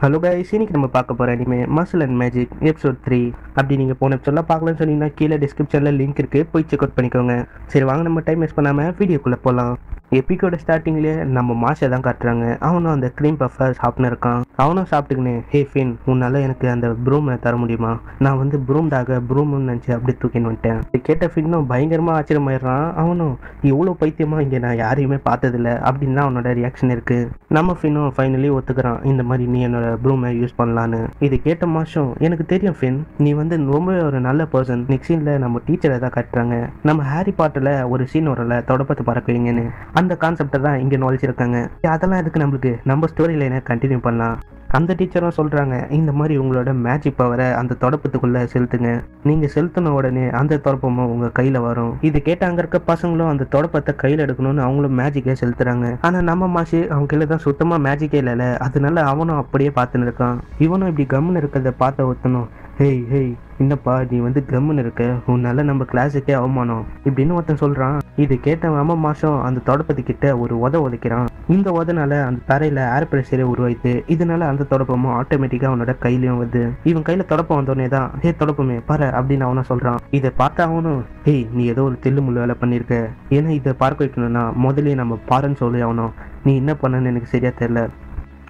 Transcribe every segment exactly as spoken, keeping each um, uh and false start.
Hello guys, இன்னைக்கு நம்ம பார்க்க போகிற anime muscle and magic episode three. அப்படி நீங்கள் போன எபிசோடெலாம் பார்க்கலன்னு சொன்னீங்கன்னா கீழே டிஸ்கிரிப்ஷனில் லிங்க் இருக்குது, போய் செக் அவுட் பண்ணிக்கோங்க. சரி வாங்க, நம்ம டைம் வேஸ்ட் பண்ணாமல் வீடியோக்குள்ளே போகலாம். எபிக்கோட ஸ்டார்டிங்லேயே நம்ம மாஷை தான் காட்டுறாங்க. அவனும் அந்த க்ரீம் பஃபை சாப்பிட்னு இருக்கான். அவனும் சாப்பிட்டுக்கினே, ஹே ஃபின், உன்னால் எனக்கு அந்த ப்ரூமை தர முடியுமா? நான் வந்து ப்ரூம்டாக ப்ரூம்னு நினச்சி அப்படி தூக்கின்னு வந்துட்டேன். கேட்ட ஃபின்னும் பயங்கரமாக ஆச்சரியமாயிடுறான். அவனும் இவ்வளோ பைத்தியமாக இங்கே நான் யாரையுமே பார்த்ததில்ல அப்படின்னு தான் அவனோட ரியாக்ஷன் இருக்குது. நம்ம ஃபின்னும் ஃபைனலி ஒத்துக்கிறான், இந்த மாதிரி நீ என்னோட ப்ரூமை யூஸ் பண்ணலான்னு. இது கேட்ட மாஷும், எனக்கு தெரியும் ஃபின், நீ வந்து ரொம்பவே ஒரு நல்ல பர்சன். நெக்ஸ்ட் சீனில் நம்ம டீச்சரை தான் காட்டுறாங்க. நம்ம ஹாரி பாட்டில் ஒரு சீன் வரல, தொடப்பத்தை பறக்குவீங்கன்னு, அந்த கான்செப்டை தான் இங்கே நுழைச்சிருக்காங்க. அதெல்லாம் எதுக்கு நம்மளுக்கு, நம்ம ஸ்டோரியில் என்ன கண்டினியூ பண்ணலாம். அந்த டீச்சரும் சொல்கிறாங்க, இந்த மாதிரி உங்களோட மேஜிக் பவரை அந்த தொடப்பத்துக்குள்ளே செலுத்துங்க, நீங்கள் செலுத்தின உடனே அந்த தொடப்பமும் உங்கள் கையில் வரும். இது கேட்டாங்க இருக்க பசங்களும் அந்த தொடப்பத்தை கையில் எடுக்கணும்னு அவங்களும் மேஜிக்கே செலுத்துகிறாங்க. ஆனால் நம்ம மாஷி அவங்க கையில் தான் சுத்தமாக மேஜிக்கே இல்லை. அதனால அவனும் அப்படியே பார்த்துன்னு இருக்கான். இவனும் இப்படி கம்முன்னு இருக்கிறத பார்த்த ஒருத்தனும், ஹெய் ஹெய் என்னப்பா நீ வந்து கம்முன்னு இருக்க, உன்னால் நம்ம கிளாஸுக்கே அவமானம் இப்படின்னு ஒருத்தன் சொல்கிறான். இது கேட்ட நம்ம மாஷம் அந்த தொடப்பத்துக்கிட்ட ஒரு உத உதைக்கிறான். இந்த உதனால அந்த தரையில் ஏர் ப்ரெஷரே உருவாயிட்டு, இதனால அந்த தொடப்பமும் ஆட்டோமேட்டிக்காக அவனோட கையிலையும் வருது. இவன் கையில் தொடப்பம் வந்தோடனே தான், ஹே தொடப்பமே பாரு அப்படின்னு அவனை சொல்கிறான். இதை பார்த்த அவனும், ஹே நீ ஏதோ ஒரு தில்லு முள்ளு வேலை பண்ணியிருக்க, ஏன்னா இதை பார்க்க வைக்கணும்னா முதலே நம்ம பாருன்னு சொல்லி ஆகணும், நீ என்ன பண்ணன்னு எனக்கு சரியாக தெரில.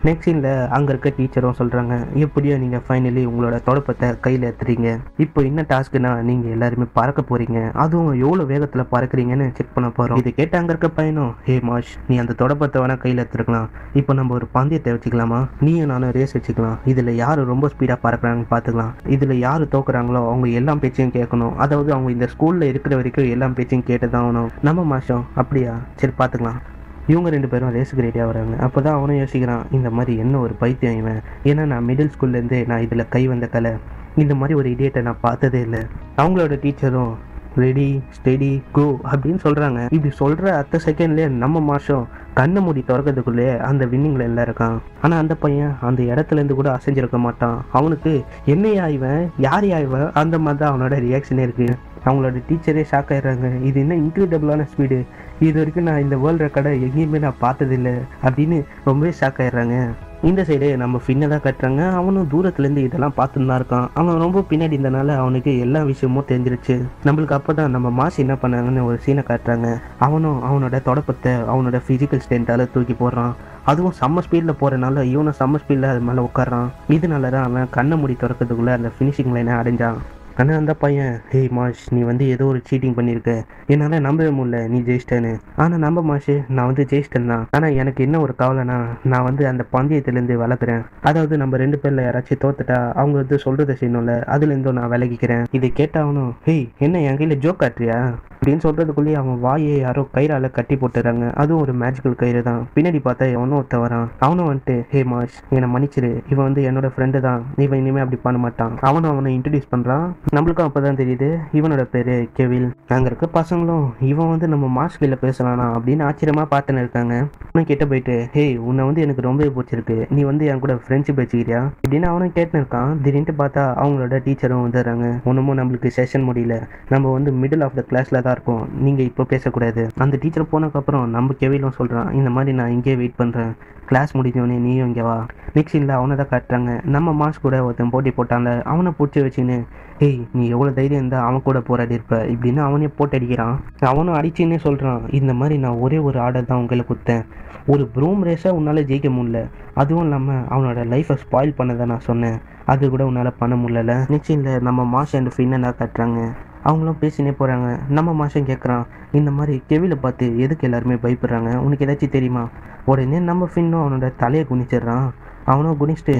நெக்ஸ்ட் சீனில் அங்கே இருக்க டீச்சரும் சொல்கிறாங்க, எப்படியோ நீங்கள் ஃபைனலி உங்களோட தொடப்பத்தை கையில் எடுத்துறீங்க. இப்போ என்ன டாஸ்க்குனா நீங்கள் எல்லாருமே பறக்க போகிறீங்க, அதுவும் எவ்வளோ வேகத்தில் பறக்கிறீங்கன்னு செக் பண்ண போகிறோம். இது கேட்ட அங்கே இருக்க பையனும், ஹே மாஷ், நீ அந்த தொடப்பத்தை வேணால் கையில் எடுத்துருக்கலாம், இப்போ நம்ம ஒரு பந்தயத்தை வச்சுக்கலாமா, நீயும் நானும் ரேஸ் வச்சுக்கலாம், இதில் யார் ரொம்ப ஸ்பீடாக பறக்கிறாங்கன்னு பார்த்துக்கலாம், இதில் யார் தோக்குறாங்களோ அவங்க எல்லா பேச்சையும் கேட்கணும், அதாவது அவங்க இந்த ஸ்கூலில் இருக்கிற வரைக்கும் எல்லா பேச்சையும் கேட்டு தான் ஆகணும். நம்ம மாஷம், அப்படியா சரி பார்த்துக்கலாம். இவங்க ரெண்டு பேரும் ரேஸுக்கு ரெடியாக வராங்க. அப்போ தான் அவனும் யோசிக்கிறான், இந்த மாதிரி என்ன ஒரு பைத்தியம் இவன், ஏன்னா நான் மிடில் ஸ்கூல்லேருந்தே நான் இதில் கை வந்த கலை, இந்த மாதிரி ஒரு இடியேட்டை நான் பார்த்ததே இல்லை. அவங்களோட டீச்சரும் ரெடி ஸ்டெடி கோ அப்படின்னு சொல்கிறாங்க. இப்படி சொல்கிற அடுத்த செகண்ட்லேயே நம்ம மாஷம் கண்ணை மூடி திறக்கிறதுக்குள்ளே அந்த வின்னிங்கில் எல்லாம் இருக்கான். ஆனால் அந்த பையன் அந்த இடத்துலேருந்து கூட அசைஞ்சிருக்க மாட்டான். அவனுக்கு என்னையா இவன், யார் யாய்வன், அந்த மாதிரி தான் அவனோட ரியாக்ஷனே இருக்குது. அவங்களோட டீச்சரே ஷாக் ஆகிடுறாங்க, இது என்ன இன்க்ரெடிபிளான ஸ்பீடு, இது வரைக்கும் நான் இந்த வேர்ல்டு ரெக்கார்டை எங்கேயுமே நான் பார்த்ததில்லை அப்படின்னு ரொம்பவே ஷாக் ஆகிடுறாங்க. இந்த சைடு நம்ம ஃபின்னை தான் கட்டுறாங்க. அவனும் தூரத்துலேருந்து இதெல்லாம் பார்த்துன்னு தான் இருக்கான். அவன் ரொம்ப பின்னாடி இருந்தனால அவனுக்கு எல்லா விஷயமும் தெரிஞ்சிருச்சு. நம்மளுக்கு அப்போ தான் நம்ம மாசி என்ன பண்ணாங்கன்னு ஒரு சீனை காட்டுறாங்க. அவனும் அவனோட தொடப்பத்தை அவனோட ஃபிசிக்கல் ஸ்ட்ரென்த்தால் தூக்கி போடுறான். அதுவும் செம்ம ஸ்பீடில் போகிறனால இவனும் செம்ம ஸ்பீடில் அது மேலே உட்காடுறான். இதனால தான் அவன் கண்ணை மூடி திறக்கிறதுக்குள்ளே அந்த ஃபினிஷிங் லைனை அடைஞ்சான். ஆனால் அந்த பையன், ஹே மாஷ், நீ வந்து ஏதோ ஒரு சீட்டிங் பண்ணியிருக்க, என்னால் நம்பவே முடியல நீ ஜெயிச்சிட்டேன்னு. ஆனால் நம்ம மாஷு, நான் வந்து ஜெயிச்சிட்டேன் தான், ஆனால் எனக்கு என்ன ஒரு கவலைனா நான் வந்து அந்த பந்தயத்துலேருந்து விலகிறேன், அதாவது நம்ம ரெண்டு பேரில் யாராச்சும் தோத்துட்டா அவங்க வந்து சொல்கிறத செய்யணும்ல, அதுலேருந்தும் நான் விலகிக்கிறேன். இதை கேட்டாவனும், ஹேய் என்ன என் கையில் ஜோக் காட்டுறியா அப்படின்னு சொல்கிறதுக்குள்ளேயே அவன் வாயை யாரோ கயிறால் கட்டி போட்டுறாங்க. அதுவும் ஒரு மேஜிக்கல் கயிறு தான். பின்னாடி பார்த்தா எவனும் ஒருத்த வரான். அவனும் வந்துட்டு, ஹே மாஷ் என்னை மன்னிச்சிரு, இவன் வந்து என்னோட ஃப்ரெண்டு தான், இவன் இனிமேல் அப்படி பண்ண மாட்டான். அவனும் அவனை இன்ட்ரடியூஸ் பண்ணுறான். நம்மளுக்கும் அப்போ தான் தெரியுது இவனோட பேர் கெவில். அங்கே இருக்க பசங்களும் இவன் வந்து நம்ம மாஷ் கீழே பேசலானா அப்படின்னு ஆச்சரியமாக பார்த்துன்னு இருக்காங்க. அவனும் கிட்ட போயிட்டு, ஹே உன்னை வந்து எனக்கு ரொம்பவே பிடிச்சிருக்கு, நீ வந்து என் கூட ஃப்ரெண்ட்ஷிப் வச்சுக்கிறியா அப்படின்னு அவனும் கேட்டுன்னு இருக்கான். திடீர்னு பார்த்தா அவங்களோட டீச்சரும் வந்துடுறாங்க. ஒன்றுமோ நம்மளுக்கு செஷன் முடியல, நம்ம வந்து மிடில் ஆஃப் த கிளாஸில் தான் இருக்கும், நீங்கள் இப்போ பேசக்கூடாது. அந்த டீச்சர் போனதுக்கப்புறம் நம்ம கெவிலும் சொல்கிறான், இந்த மாதிரி நான் இங்கேயே வெயிட் பண்ணுறேன், கிளாஸ் முடிஞ்சவனே நீயும் இங்கே வா. நெக்ஸ்ட் இல்லை அவனை தான் காட்டுறாங்க. நம்ம மாஷ் கூட ஒருத்தன் போட்டி போட்டாங்க. அவனை பிடிச்சி வச்சுன்னு, ஏய் நீ எவ்வளோ தைரியம் இருந்தால் அவன் கூட போராடி இருப்ப இப்படின்னு அவனே போட்டு அடிக்கிறான். அவனும் அடிச்சுன்னே சொல்கிறான், இந்த மாதிரி நான் ஒரே ஒரு ஆர்டர் தான் உங்களை கொடுத்தேன், ஒரு ப்ரூம் ரேஸாக உன்னால் ஜெயிக்க முடியல, அதுவும் இல்லாமல் அவனோட லைஃப்பை ஸ்பாயில் பண்ணதான் நான் சொன்னேன், அது கூட உன்னால் பண்ண முடியல. நெக்ஸ்ட் இல்லை நம்ம மாஷ் அண்ட் ஃபின்னை தான் காட்டுறாங்க. அவங்களும் பேசினே போகிறாங்க. நம்ம மாஷம் கேட்குறான், இந்த மாதிரி கெவில பார்த்து எதுக்கு எல்லாருமே பயப்படுறாங்க, உனக்கு ஏதாச்சும் தெரியுமா? உடனே நம்ம ஃபின்னும் அவனோட தலையை குனிச்சிட்றான். அவனும் குனிச்சிட்டு,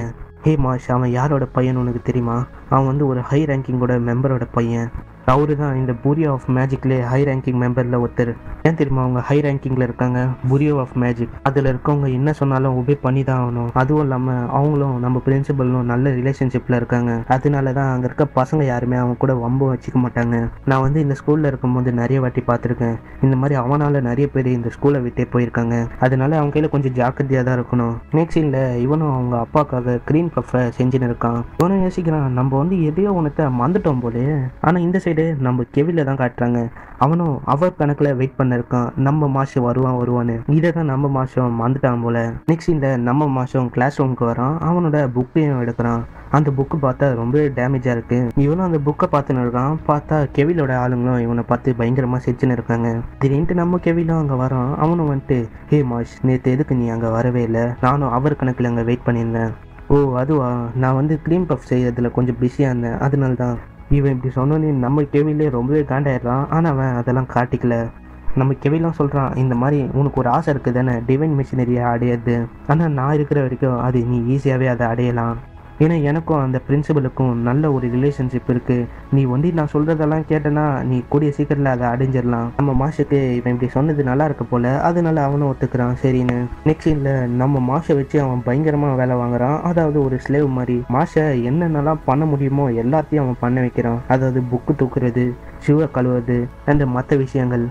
ஹே மாஷ் அவன் யாரோட பையன் உனக்கு தெரியுமா? அவன் வந்து ஒரு ஹை ரேங்கிங்கோட மெம்பரோட பையன், அவரு தான் இந்த புரியோ ஆஃப் மேஜிக்லேயே ஹை ரேங்கிங் மெம்பரில் ஒருத்தர். ஏன் தெரியுமா அவங்க ஹை ரேங்கிங்கில் இருக்காங்க? புரியோ ஆஃப் மேஜிக், அதில் இருக்கவங்க என்ன சொன்னாலும் ஒபே பண்ணி தான் ஆகணும். அதுவும் இல்லாமல் அவங்களும் நம்ம பிரின்சிபலும் நல்ல ரிலேஷன்ஷிப்பில் இருக்காங்க. அதனால தான் அங்கே இருக்க பசங்க யாருமே அவங்க கூட வம்பு வச்சுக்க மாட்டாங்க. நான் வந்து இந்த ஸ்கூலில் இருக்கும்போது நிறைய வாட்டி பார்த்துருக்கேன், இந்த மாதிரி அவனால் நிறைய பேர் இந்த ஸ்கூலை விட்டே போயிருக்காங்க. அதனால அவங்க கையில் கொஞ்சம் ஜாக்கிரதையாக தான் இருக்கணும். நெக்ஸ்ட் இல்லை இவனும் அவங்க அப்பாக்காக க்ரீன் பஃபை செஞ்சுன்னு இருக்கான். இவனும் யோசிக்கிறான், நம்ம வந்து எதையோ ஒன்றத்தை மறந்துட்டோம் போலே, ஆனால் இந்த சைடு சைடு நம்ம கெவில தான் காட்டுறாங்க. அவனும் அவர் கணக்குல வெயிட் பண்ணிருக்கான், நம்ம மாஷ் வருவான் வருவான்னு. இதை தான் நம்ம மாஷம் வந்துட்டான் போல. நெக்ஸ்ட் இந்த நம்ம மாஷம் கிளாஸ் ரூமுக்கு வரான், அவனோட புக்கையும் எடுக்கிறான். அந்த புக்கு பார்த்தா ரொம்ப டேமேஜா இருக்கு. இவனும் அந்த புக்கை பார்த்துன்னு இருக்கான். பார்த்தா கெவிலோட ஆளுங்களும் இவனை பார்த்து பயங்கரமா செஞ்சுன்னு இருக்காங்க. திடீர்னு நம்ம கெவிலும் அங்க வரான். அவனும் வந்துட்டு, ஹே மாஷ், நேற்று எதுக்கு நீ அங்க வரவே இல்லை? நானும் அவர் கணக்குல அங்க வெயிட் பண்ணியிருந்தேன். ஓ அதுவா, நான் வந்து க்ரீம் பஃப் செய்யறதுல கொஞ்சம் பிஸியாக இருந்தேன், அதனால தான். இவன் இப்படி சொன்னோன்னே நம்ம கெவிலே ரொம்பவே காண்டாயிடுறான். ஆனால் அவன் அதெல்லாம் காட்டிக்கல. நம்ம கெவிலாம் சொல்கிறான், இந்த மாதிரி உனக்கு ஒரு ஆசை இருக்குது தானே டிவைன் மிஷினரியை அடையாது, ஆனால் நான் இருக்கிற வரைக்கும் அது நீ ஈஸியாகவே அதை அடையலாம். ஏன்னா எனக்கும் அந்த பிரின்சிபலுக்கும் நல்ல ஒரு ரிலேஷன்ஷிப் இருக்குது. நீ ஒண்டி நான் சொல்கிறதெல்லாம் கேட்டேன்னா நீ கூடிய சீக்கிரத்தில் அதை அடைஞ்சிடலாம். நம்ம மாஷுக்கு இவன் இப்படி சொன்னது நல்லா இருக்க போல், அதனால அவனும் ஒத்துக்கிறான் சரின்னு. நெக்ஸ்ட் இல்லை நம்ம மாஷை வச்சு அவன் பயங்கரமாக வேலை வாங்குறான். அதாவது ஒரு ஸ்லேவ் மாதிரி மாஷை என்னென்னலாம் பண்ண முடியுமோ எல்லாத்தையும் அவன் பண்ண வைக்கிறான். அதாவது புக்கு தூக்குறது, ஷூவை கழுவுறது, அண்ட் மற்ற விஷயங்கள்.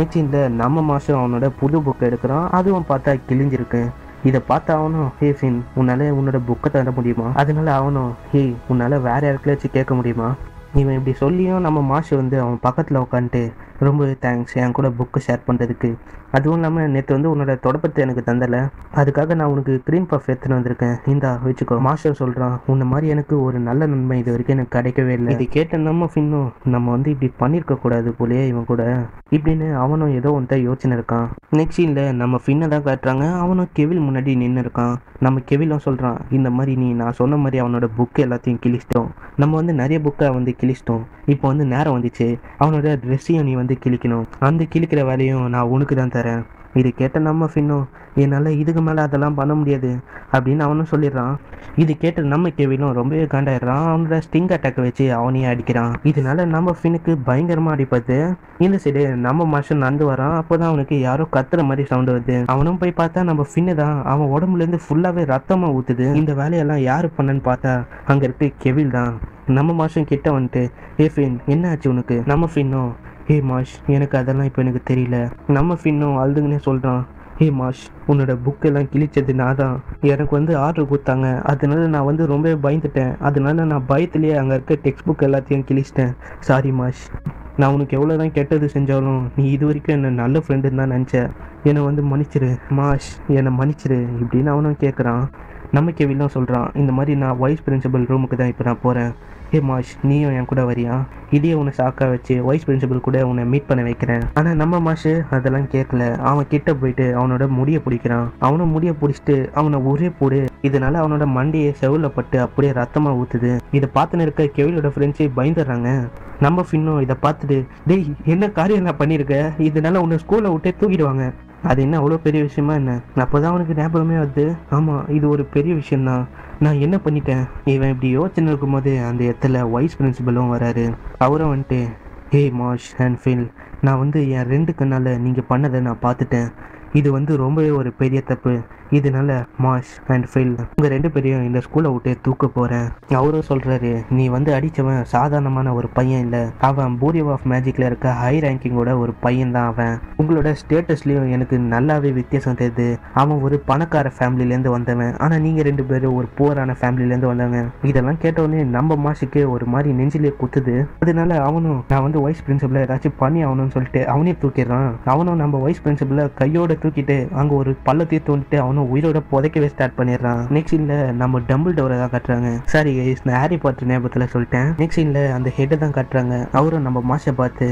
நெக்ஸ்ட் இந்த நம்ம மாஷை அவனோட புது புக்கை எடுக்கிறான். அதுவும் பார்த்தா கிழிஞ்சிருக்கு. இதை பார்த்தா அவனும், ஹே ஃபின், உன்னால் உன்னோட புக்கை தர முடியுமா? அதனால அவனும், ஹே, உன்னால் வேறு யாருக்குள்ள வச்சு கேட்க முடியுமா? இவன் இப்படி சொல்லியும் நம்ம மாஷ் வந்து அவன் பக்கத்தில் உட்காந்துட்டு, ரொம்ப தேங்க்ஸ் என் கூட புக்கு ஷேர் பண்ணுறதுக்கு. அதுவும் இல்லாமல் நேற்று வந்து உன்னோட தொடப்பத்தை எனக்கு தந்தலை, அதுக்காக நான் உனக்கு க்ரீம் பஃப் எடுத்துன்னு வந்திருக்கேன், இந்தா வச்சுக்கோ. மாஷர் சொல்கிறான், உன்ன மாதிரி எனக்கு ஒரு நல்ல நன்மை இது வரைக்கும் எனக்கு கிடைக்கவே இல்லை. இது கேட்ட நம்ம ஃபின்னும், நம்ம வந்து இப்படி பண்ணியிருக்கக்கூடாது போலயே இவன் கூட இப்படின்னு அவனும் ஏதோ ஒன்றை யோசனை இருக்கான். நெக்ஸ்ட் இல்லை நம்ம ஃபின்னை தான் காட்டுறாங்க. அவனும் கெவில் முன்னாடி நின்று இருக்கான். நம்ம கெவிலும் சொல்கிறான், இந்த மாதிரி நீ நான் சொன்ன மாதிரி அவனோட புக்கு எல்லாத்தையும் கிழிச்சிட்டோம். நம்ம வந்து நிறைய புக்கை வந்து கிழிச்சிட்டோம். இப்போ வந்து நேரம் வந்துச்சு, அவனோட ட்ரெஸ்ஸையும் நீ வந்து கிழிக்கணும். அந்த கிழிக்கிற வேலையும் நான் உனக்கு தான் தரேன். இது கேட்ட நம்ம ஃபின்னும், என்னால் இதுக்கு மேலே அதெல்லாம் பண்ண முடியாது அப்படின்னு அவனும் சொல்லிடுறான். இது கேட்ட நம்ம கேவிலும் ரொம்பவே காண்டாயிடுறான். அவனோட ஸ்டிங் அட்டாக்கை வச்சு அவனையே அடிக்கிறான். இதனால நம்ம ஃபின்னுக்கு பயங்கரமாக அடிப்பது. இந்த சைடு நம்ம மாஷன் நடந்து வரான். அப்போ தான் அவனுக்கு யாரோ கத்துற மாதிரி சவுண்டு வருது. அவனும் போய் பார்த்தா நம்ம ஃபின்னு தான். அவன் உடம்புலேருந்து ஃபுல்லாகவே ரத்தமாக ஊற்றுது. இந்த வேலையெல்லாம் யார் பண்ணன்னு பார்த்தா அங்கே இருக்கு கெவில் தான். நம்ம மாஷன் கிட்ட வந்துட்டு, ஏ ஃபின், என்ன ஆச்சு உனக்கு? நம்ம ஃபின்னும், ஹே மாஷ், எனக்கு அதெல்லாம் இப்போ எனக்கு தெரியல. நம்ம ஃபின்னும் அழுதுங்கன்னே சொல்கிறான், ஹே மாஷ், உன்னோட புக்கெல்லாம் கிழிச்சது நான் தான். எனக்கு வந்து ஆர்டர் கொடுத்தாங்க, அதனால நான் வந்து ரொம்ப பயந்துட்டேன். அதனால நான் பயத்துலேயே அங்கே இருக்க டெக்ஸ்ட் புக் எல்லாத்தையும் கிழிச்சிட்டேன். சாரி மாஷ், நான் உனக்கு எவ்வளோ தான் கெட்டது செஞ்சாலும் நீ இது வரைக்கும் என்னை நல்ல ஃப்ரெண்டுன்னு தான் நினச்சேன். என்னை வந்து மன்னிச்சிரு மாஷ், என்னை மன்னிச்சிரு இப்படின்னு அவனும் கேட்குறான். நம்ம கேவிலாம் சொல்கிறான், இந்த மாதிரி நான் வைஸ் பிரின்சிபல் ரூமுக்கு தான் இப்போ நான் போகிறேன். ஹே மாஷ், நீயும் என் கூட வரியா? இதே உன்னை சாக்காக வச்சு வைஸ் பிரின்சிபல் கூட உன்னை மீட் பண்ண வைக்கிறேன். ஆனால் நம்ம மாஷு அதெல்லாம் கேட்கல. அவன் கிட்ட போயிட்டு அவனோட முடியை பிடிக்கிறான். அவனும் முடியை பிடிச்சிட்டு அவனை ஒரே போடு. இதனால அவனோட மண்டையை செவில் பட்டு அப்படியே ரத்தமாக ஊற்றுது. இதை பார்த்துன்னு இருக்க கெவிலோட ஃப்ரெண்ட்ஸே பயந்துடுறாங்க. நம்ம ஃபின்னும் இதை பார்த்துட்டு, டேய், என்ன காரியம் நான் பண்ணியிருக்கேன்? இதனால உன்னை ஸ்கூலை விட்டே தூக்கிடுவாங்க. அது என்ன அவ்வளோ பெரிய விஷயமா என்ன? அப்போ தான் அவனுக்கு ஞாபகமே வருது, ஆமாம் இது ஒரு பெரிய விஷயந்தான், நான் என்ன பண்ணிட்டேன். இவன் இப்படி யோசனை இருக்கும்போது அந்த இடத்துல வைஸ் பிரின்சிபலும் வராரு. அவரும் வந்துட்டு, ஹே மாஷ் அண்ட் ஃபில், நான் வந்து என் ரெண்டு கண்ணால் நீங்கள் பண்ணதை நான் பார்த்துட்டேன். இது வந்து ரொம்பவே ஒரு பெரிய தப்பு. இதனால மாஷ் அண்ட் ஃபில், உங்கள் ரெண்டு பேரையும் இந்த ஸ்கூலை விட்டு தூக்க போகிறேன். அவரும் சொல்கிறாரு, நீ வந்து அடித்தவன் சாதாரணமான ஒரு பையன் இல்லை, அவன் பூரி ஆஃப் மேஜிக்கில் இருக்க ஹை ரேங்கிங்கோட ஒரு பையன் தான் அவன். உங்களோட ஸ்டேட்டஸ்லேயும் எனக்கு நல்லாவே வித்தியாசம் தெரியுது. அவன் ஒரு பணக்கார ஃபேமிலியிலேருந்து வந்தவன், ஆனால் நீங்கள் ரெண்டு பேரும் ஒரு புவரான ஃபேமிலியிலேருந்து வந்தவன். இதெல்லாம் கேட்டவுடனே நம்ம மாஷுக்கு ஒரு மாதிரி நெஞ்சிலே குத்துது. அதனால அவனும் நான் வந்து வைஸ் பிரின்சிபலை ஏதாச்சும் பண்ணி ஆகணும்னு சொல்லிட்டு அவனே தூக்கிடுறான். அவனும் நம்ம வைஸ் பிரின்சிபலை கையோட தூக்கிட்டு அங்கே ஒரு பள்ளத்தை தோண்டிட்டு அவனும் உயிரோட புதைக்கவே ஸ்டார்ட் பண்ணிடுறான். நெக்ஸ்ட் இல்லை நம்ம டம்பிள்டோரை தான் காட்டுறாங்க. சாரி கைஸ், நான் ஹாரி பாட்டர் ஞாபகத்தில் சொல்லிட்டேன். நெக்ஸ்ட் இல்லை அந்த ஹெட்டை தான் காட்டுறாங்க. அவரும் நம்ம மாஷை பார்த்து,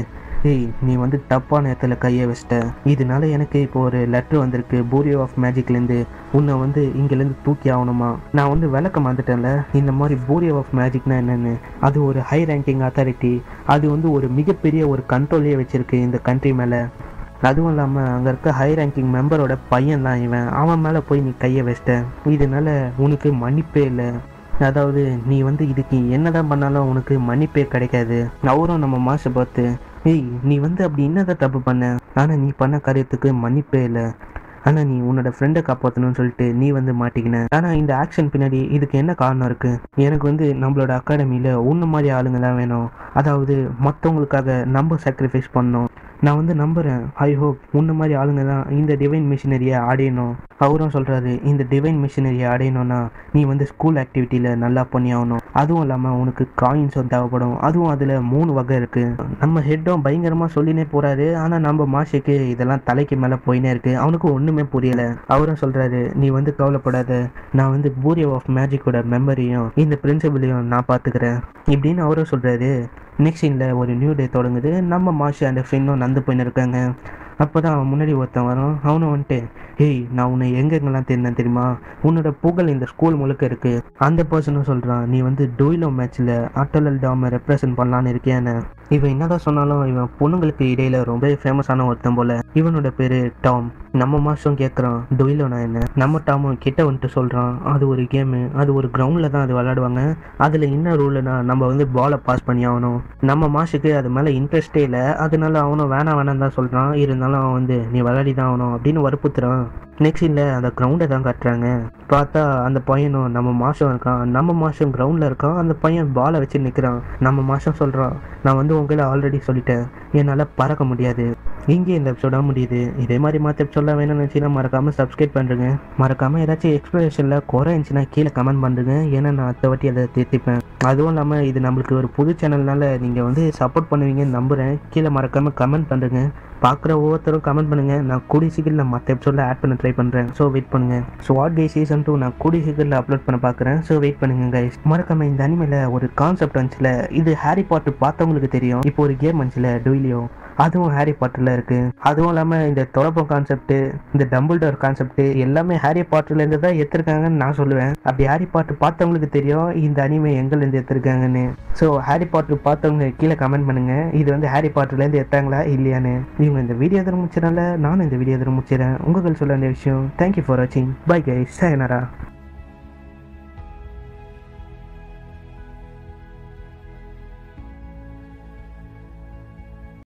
ஏய், நீ வந்து தப்பான இடத்துல கையை வச்சிட்ட. இதனால எனக்கு இப்போ ஒரு லெட்ரு வந்திருக்கு பூரியோ ஆஃப் மேஜிக்லேருந்து, உன்னை வந்து இங்கேருந்து தூக்கி ஆகணுமா. நான் வந்து விளக்கம் வந்துட்டேன்ல இந்த மாதிரி பூரியோ ஆஃப் மேஜிக்னா என்னென்னு. அது ஒரு ஹை ரேங்கிங் அத்தாரிட்டி, அது வந்து ஒரு மிகப்பெரிய ஒரு கண்ட்ரோலே வச்சுருக்கு இந்த கண்ட்ரி மேலே. அதுவும் இல்லாமல் அங்கே இருக்க ஹை ரேங்கிங் மெம்பரோட பையன் தான் இவன். அவன் மேலே போய் நீ கையை வச்சிட்ட, இதனால உனக்கு மன்னிப்பே இல்லை. அதாவது நீ வந்து இதுக்கு என்னதான் பண்ணாலும் உனக்கு மன்னிப்பே கிடைக்காது. அவரும் நம்ம மாஷை பார்த்து, ஏய், நீ வந்து அப்படி என்னதான் தப்பு பண்ண, ஆனால் நீ பண்ண காரியத்துக்கு மன்னிப்பே இல்லை. ஆனால் நீ உன்னோட ஃப்ரெண்டை காப்பாற்றணும்னு சொல்லிட்டு நீ வந்து மாட்டிக்கின. ஆனால் இந்த ஆக்ஷன் பின்னாடி இதுக்கு என்ன காரணம் இருக்குது? எனக்கு வந்து நம்மளோட அகாடமியில் ஒன்று மாதிரி ஆளுங்க தான் வேணும். அதாவது மற்றவங்களுக்காக நம்ம சாக்ரிஃபைஸ் பண்ணணும். நான் வந்து நம்புகிறேன். ஐ ஹோப் முன்ன மாதிரி ஆளுங்க தான் இந்த டிவைன் மிஷினரியை அடையணும். அவரும் சொல்கிறாரு, இந்த டிவைன் மிஷினரியை அடையணும்னா நீ வந்து ஸ்கூல் ஆக்டிவிட்டியில் நல்லா பண்ணி ஆகணும். அதுவும் இல்லாமல் உனக்கு காயின்ஸ் தேவைப்படும். அதுவும் அதில் மூணு வகை இருக்குது. நம்ம ஹெட்டும் பயங்கரமாக சொல்லினே போகிறாரு. ஆனால் நம்ம மாஷுக்கு இதெல்லாம் தலைக்கு மேலே போயினே இருக்குது. அவனுக்கு ஒன்றுமே புரியலை. அவரும் சொல்கிறாரு, நீ வந்து கவலைப்படாத, நான் வந்து பூரியோ ஆஃப் மேஜிக்கோட மெமரியும் இந்த பிரின்சிபலையும் நான் பார்த்துக்கிறேன் இப்படின்னு அவரும் சொல்கிறாரு. நெக்ஸ்ட் சீனில் ஒரு நியூ டே தொடங்குது. நம்ம மாஷ் அண்ட் ஃபின்னும் நந்து போயின்னு இருக்காங்க. அப்போ தான் அவன் முன்னாடி ஒருத்தன் வரும். அவனும் வந்துட்டு, ஹேய் நான் உன்னை எங்கெங்கெல்லாம் தெரிந்தேன் தெரியுமா, உன்னோட புகழ் இந்த ஸ்கூல் முழுக்க இருக்குது. அந்த பர்சனும் சொல்கிறான், நீ வந்து டூயிலோ மேட்ச்சில் அட்டலல் டாமை ரெப்ரசன்ட் பண்ணலான்னு இருக்கேன்னு. இவன் என்னதான் சொன்னாலும் இவன் பொண்ணுங்களுக்கு இடையில் ரொம்ப ஃபேமஸான ஒருத்தன் போல். இவனோட பேர் டாம். நம்ம மாஷும் கேட்குறான், டொயிலோனா என்ன? நம்ம டாமும் கிட்ட வந்துட்டு சொல்கிறான், அது ஒரு கேமு, அது ஒரு கிரவுண்டில் தான் அது விளையாடுவாங்க. அதில் என்ன ரூல்னா நம்ம வந்து பாலை பாஸ் பண்ணி ஆகணும். நம்ம மாஷுக்கு அது மேலே இன்ட்ரெஸ்டே இல்லை. அதனால அவனும் வேணாம் வேணாம் தான் சொல்கிறான். இருந்தாலும் அவன் வந்து நீ விளையாடி தான் ஆகணும் அப்படின்னு வற்புறுத்துறான். நெக்ஸ்ட் இல்லை அந்த கிரவுண்டை தான் காட்டுறாங்க. பார்த்தா அந்த பையனும் நம்ம மாஷும் இருக்கான். நம்ம மாஷும் கிரவுண்டில் இருக்கான். அந்த பையன் பாலை வச்சு நிற்கிறான். நம்ம மாஷும் சொல்கிறான், நான் வந்து உங்களை ஆல்ரெடி சொல்லிட்டேன், என்னால் பறக்க முடியாது. இங்கே இந்த எபிசோட முடியுது. இதே மாதிரி மாற்ற சொல்ல வேணும்னு நினச்சினா மறக்காமல் சப்ஸ்கிரைப் பண்ணுறேங்க. மறக்காமல் ஏதாச்சும் எக்ஸ்பிளேஷனில் குறை இருந்துச்சுன்னா கீழே கமெண்ட் பண்ணுறேங்க. ஏன்னா நான் அடுத்த வாட்டி அதை திருத்திப்பேன். அதுவும் இல்லாமல் இது நம்மளுக்கு ஒரு புது சேனல்னால நீங்கள் வந்து சப்போர்ட் பண்ணுவீங்கன்னு நம்புகிறேன். கீழே மறக்காமல் கமெண்ட் பண்ணுறேங்க. பார்க்குற ஒவ்வொருத்தரும் கமெண்ட் பண்ணுங்கள். நான் கூடிய சீக்கிரத்தில் மற்ற எபிசோடில் ஆட் பண்ண ட்ரை பண்ணுறேன். ஸோ வெயிட் பண்ணுங்கள். So what guy season two நான் கூடிய சீக்கிரத்தில் அப்லோட் பண்ண பார்க்குறேன். ஸோ வெயிட் பண்ணுங்கள் கைஸ். மறக்காமல் இந்த அனிமையில் ஒரு கான்செப்ட் வந்துச்சுல, இது ஹாரி பாட்டர் பார்த்தவங்களுக்கு தெரியும். இப்போ ஒரு கேம் வந்துச்சுல டூயிலியோ, அதுவும் ஹாரி பாட்டரில் இருக்குது. அதுவும் இல்லாமல் இந்த தொடப்பம் கான்செப்ட்டு, இந்த டம்பிள்டோர் கான்செப்ட்டு எல்லாமே ஹாரி பாட்டர்லேருந்து தான் எடுத்துருக்காங்கன்னு நான் சொல்லுவேன். அப்படி ஹாரி பாட்டர் பார்த்தவங்களுக்கு தெரியும் இந்த அனிமை எங்கள்லேருந்து எடுத்துருக்காங்கன்னு. ஸோ ஹாரி பாட்டர் பார்த்தவங்க கீழே கமெண்ட் பண்ணுங்கள், இது வந்து ஹாரி பாட்டர்லேருந்து எடுத்தாங்களா இல்லையான்னு. நீங்கள் இந்த வீடியோ தர முடிச்சதுனால நானும் இந்த வீடியோ தர முடிச்சிடறேன். உங்கள் சொல்ல வேண்டிய விஷயம். தேங்க்யூ ஃபார் வாட்சிங். Bye guys. சயனரா.